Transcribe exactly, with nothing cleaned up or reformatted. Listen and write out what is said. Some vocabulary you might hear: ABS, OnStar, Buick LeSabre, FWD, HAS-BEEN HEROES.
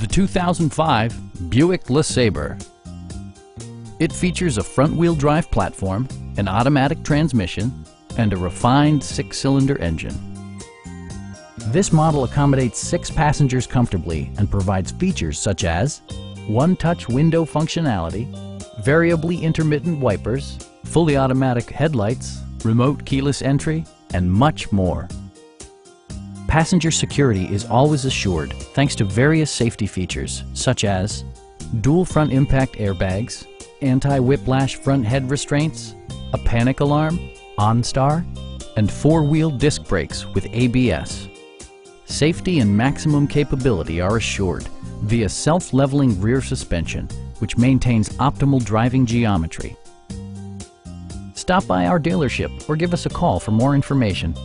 The two thousand five Buick LeSabre. It features a front-wheel drive platform, an automatic transmission, and a refined six-cylinder engine. This model accommodates six passengers comfortably and provides features such as one-touch window functionality, variably intermittent wipers, fully automatic headlights, remote keyless entry, and much more. Passenger security is always assured thanks to various safety features such as dual front impact airbags, anti-whiplash front head restraints, a panic alarm, OnStar, and four-wheel disc brakes with A B S. Safety and maximum capability are assured via self-leveling rear suspension, which maintains optimal driving geometry. Stop by our dealership or give us a call for more information.